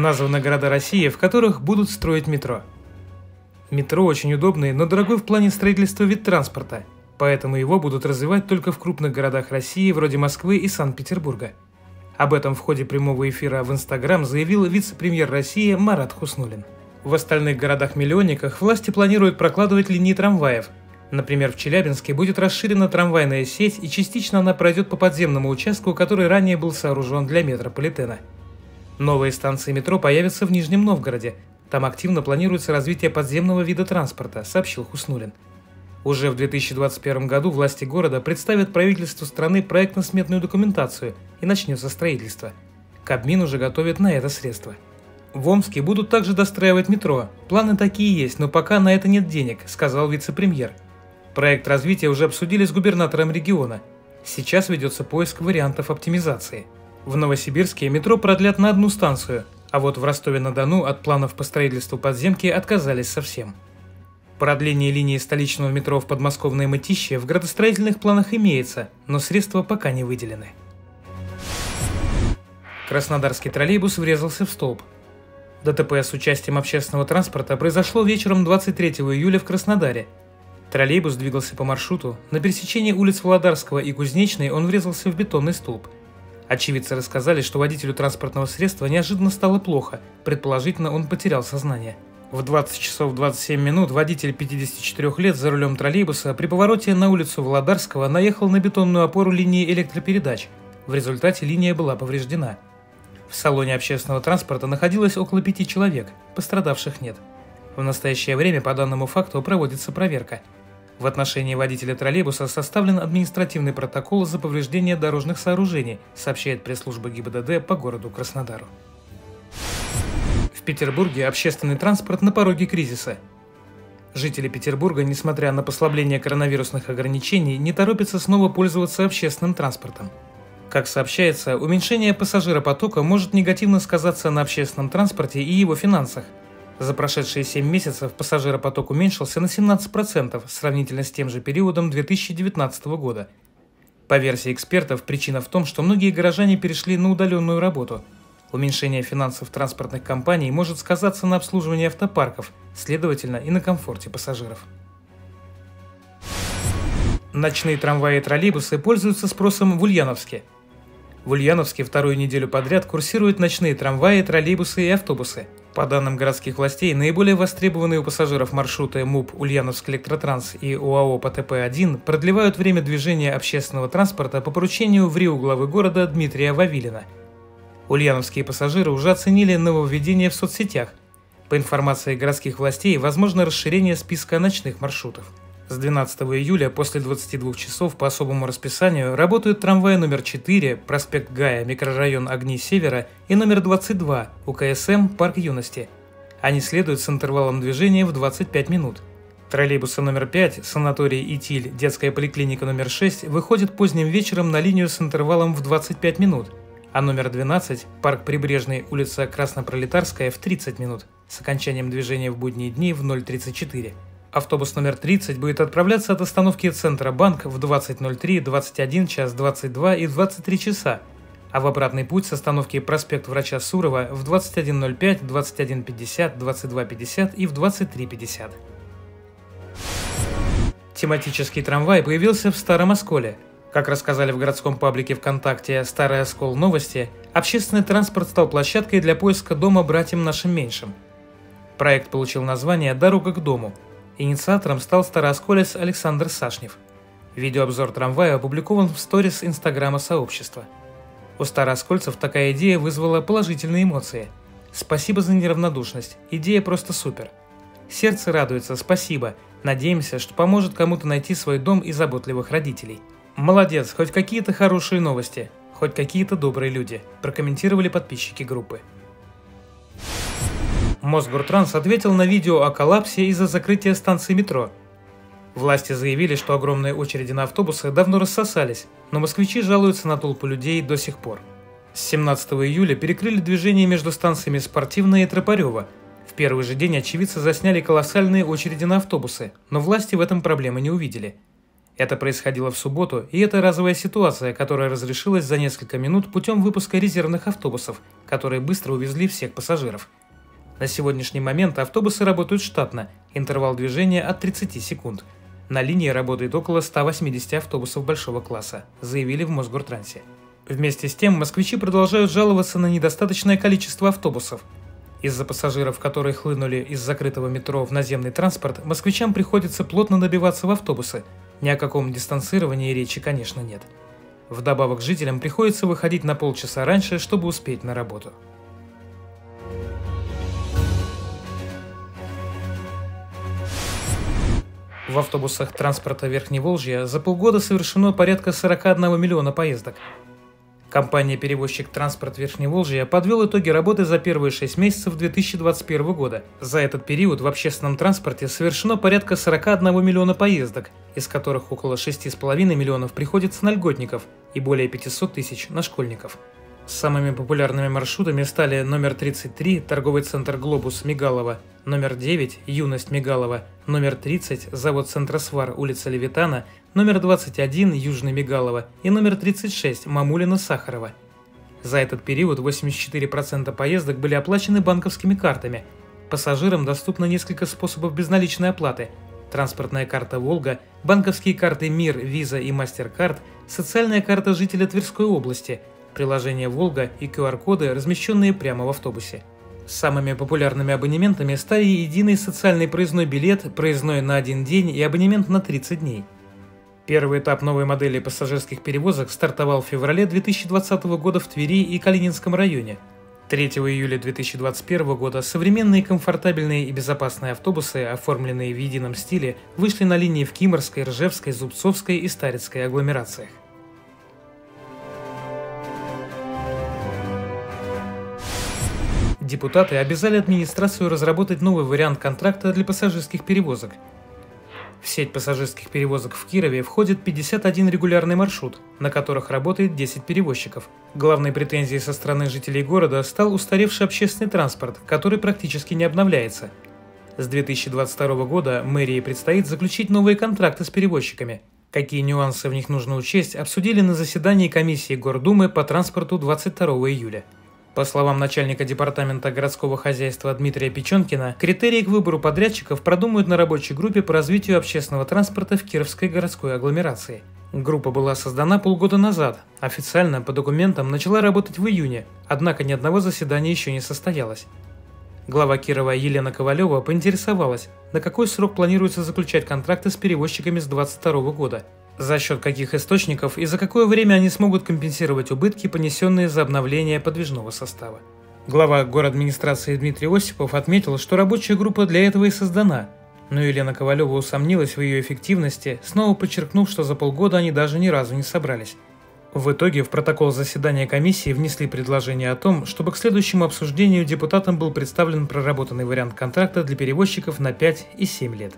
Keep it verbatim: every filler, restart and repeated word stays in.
Названы города России, в которых будут строить метро. Метро очень удобный, но дорогой в плане строительства вид транспорта, поэтому его будут развивать только в крупных городах России вроде Москвы и Санкт-Петербурга. Об этом в ходе прямого эфира в Инстаграм заявил вице-премьер России Марат Хуснуллин. В остальных городах-миллионниках власти планируют прокладывать линии трамваев. Например, в Челябинске будет расширена трамвайная сеть, и частично она пройдет по подземному участку, который ранее был сооружен для метрополитена. Новые станции метро появятся в Нижнем Новгороде. Там активно планируется развитие подземного вида транспорта, сообщил Хуснуллин. Уже в две тысячи двадцать первом году власти города представят правительству страны проектно-сметную документацию, и начнется строительство. Кабмин уже готовит на это средства. В Омске будут также достраивать метро. Планы такие есть, но пока на это нет денег, сказал вице-премьер. Проект развития уже обсудили с губернатором региона. Сейчас ведется поиск вариантов оптимизации. В Новосибирске метро продлят на одну станцию, а вот в Ростове-на-Дону от планов по строительству подземки отказались совсем. Продление линии столичного метро в подмосковные Мытищи в градостроительных планах имеется, но средства пока не выделены. Краснодарский троллейбус врезался в столб. ДТП с участием общественного транспорта произошло вечером двадцать третьего июля в Краснодаре. Троллейбус двигался по маршруту, на пересечении улиц Володарского и Кузнечной он врезался в бетонный столб. Очевидцы рассказали, что водителю транспортного средства неожиданно стало плохо, предположительно он потерял сознание. В двадцать часов двадцать семь минут водитель пятидесяти четырёх лет за рулем троллейбуса при повороте на улицу Володарского наехал на бетонную опору линии электропередач, в результате линия была повреждена. В салоне общественного транспорта находилось около пяти человек, пострадавших нет. В настоящее время по данному факту проводится проверка. В отношении водителя троллейбуса составлен административный протокол за повреждение дорожных сооружений, сообщает пресс-служба ГИБДД по городу Краснодару. В Петербурге общественный транспорт на пороге кризиса. Жители Петербурга, несмотря на послабление коронавирусных ограничений, не торопятся снова пользоваться общественным транспортом. Как сообщается, уменьшение пассажиропотока может негативно сказаться на общественном транспорте и его финансах. За прошедшие семь месяцев пассажиропоток уменьшился на семнадцать процентов сравнительно с тем же периодом две тысячи девятнадцатого года. По версии экспертов, причина в том, что многие горожане перешли на удаленную работу. Уменьшение финансов транспортных компаний может сказаться на обслуживании автопарков, следовательно, и на комфорте пассажиров. Ночные трамваи и троллейбусы пользуются спросом в Ульяновске. В Ульяновске вторую неделю подряд курсируют ночные трамваи, троллейбусы и автобусы. По данным городских властей, наиболее востребованные у пассажиров маршруты МУП «Ульяновский электротранс» и ОАО «ПТП-один» продлевают время движения общественного транспорта по поручению в РИО главы города Дмитрия Вавилина. Ульяновские пассажиры уже оценили нововведение в соцсетях. По информации городских властей, возможно расширение списка ночных маршрутов. С двенадцатого июля после двадцати двух часов по особому расписанию работают трамваи номер четыре, проспект Гая, микрорайон Огни Севера и номер двадцать два, УКСМ, парк Юности. Они следуют с интервалом движения в двадцать пять минут. Троллейбусы номер пять, санаторий Итиль, детская поликлиника номер шесть выходят поздним вечером на линию с интервалом в двадцать пять минут, а номер двенадцать, парк Прибрежный, улица Краснопролетарская в тридцать минут, с окончанием движения в будние дни в ноль тридцать четыре. Автобус номер тридцать будет отправляться от остановки Центробанк в двадцать ноль три, двадцать один час, двадцать два и двадцать три часа, а в обратный путь с остановки проспект Врача Сурова в двадцать один ноль пять, двадцать один пятьдесят, двадцать два пятьдесят и в двадцать три пятьдесят. Тематический трамвай появился в Старом Осколе. Как рассказали в городском паблике ВКонтакте «Старый Оскол новости», общественный транспорт стал площадкой для поиска дома братьям нашим меньшим. Проект получил название «Дорога к дому». Инициатором стал староосколец Александр Сашнев. Видеообзор трамвая опубликован в сторис инстаграма сообщества. У старооскольцев такая идея вызвала положительные эмоции. Спасибо за неравнодушность, идея просто супер. Сердце радуется, спасибо, надеемся, что поможет кому-то найти свой дом и заботливых родителей. Молодец, хоть какие-то хорошие новости, хоть какие-то добрые люди, прокомментировали подписчики группы. Мосгортранс ответил на видео о коллапсе из-за закрытия станции метро. Власти заявили, что огромные очереди на автобусы давно рассосались, но москвичи жалуются на толпу людей до сих пор. С семнадцатого июля перекрыли движение между станциями Спортивная и Тропарева. В первый же день очевидцы засняли колоссальные очереди на автобусы, но власти в этом проблемы не увидели. Это происходило в субботу, и это разовая ситуация, которая разрешилась за несколько минут путем выпуска резервных автобусов, которые быстро увезли всех пассажиров. На сегодняшний момент автобусы работают штатно, интервал движения от тридцати секунд. На линии работает около ста восьмидесяти автобусов большого класса, заявили в Мосгортрансе. Вместе с тем москвичи продолжают жаловаться на недостаточное количество автобусов. Из-за пассажиров, которые хлынули из закрытого метро в наземный транспорт, москвичам приходится плотно набиваться в автобусы. Ни о каком дистанцировании речи, конечно, нет. Вдобавок жителям приходится выходить на полчаса раньше, чтобы успеть на работу. В автобусах транспорта Верхневолжья за полгода совершено порядка сорока одного миллиона поездок. Компания-перевозчик «Транспорт Верхневолжья» подвел итоги работы за первые шесть месяцев две тысячи двадцать первого года. За этот период в общественном транспорте совершено порядка сорока одного миллиона поездок, из которых около шести с половиной миллионов приходится на льготников и более пятисот тысяч на школьников. Самыми популярными маршрутами стали номер тридцать три – торговый центр «Глобус» Мигалова, номер девять – «Юность» Мигалова, номер тридцать – завод «Центросвар» улица Левитана, номер двадцать один – Южный Мигалова и номер тридцать шесть – Мамулина-Сахарова. За этот период восемьдесят четыре процента поездок были оплачены банковскими картами. Пассажирам доступно несколько способов безналичной оплаты – транспортная карта «Волга», банковские карты «Мир», «Виза» и «Мастеркард», социальная карта жителя Тверской области – приложение «Волга» и ку ар коды, размещенные прямо в автобусе. Самыми популярными абонементами стали единый социальный проездной билет, проездной на один день и абонемент на тридцать дней. Первый этап новой модели пассажирских перевозок стартовал в феврале две тысячи двадцатого года в Твери и Калининском районе. третьего июля две тысячи двадцать первого года современные комфортабельные и безопасные автобусы, оформленные в едином стиле, вышли на линии в Киморской, Ржевской, Зубцовской и Старицкой агломерациях. Депутаты обязали администрацию разработать новый вариант контракта для пассажирских перевозок. В сеть пассажирских перевозок в Кирове входит пятьдесят один регулярный маршрут, на которых работает десять перевозчиков. Главной претензией со стороны жителей города стал устаревший общественный транспорт, который практически не обновляется. С две тысячи двадцать второго года мэрии предстоит заключить новые контракты с перевозчиками. Какие нюансы в них нужно учесть, обсудили на заседании комиссии Гордумы по транспорту двадцать второго июля. По словам начальника департамента городского хозяйства Дмитрия Печенкина, критерии к выбору подрядчиков продумают на рабочей группе по развитию общественного транспорта в Кировской городской агломерации. Группа была создана полгода назад, официально по документам начала работать в июне, однако ни одного заседания еще не состоялось. Глава Кирова Елена Ковалева поинтересовалась, на какой срок планируется заключать контракты с перевозчиками с две тысячи двадцать второго года. За счет каких источников и за какое время они смогут компенсировать убытки, понесенные за обновление подвижного состава. Глава городадминистрации Дмитрий Осипов отметил, что рабочая группа для этого и создана, но Елена Ковалева усомнилась в ее эффективности, снова подчеркнув, что за полгода они даже ни разу не собрались. В итоге в протокол заседания комиссии внесли предложение о том, чтобы к следующему обсуждению депутатам был представлен проработанный вариант контракта для перевозчиков на пять и семь лет.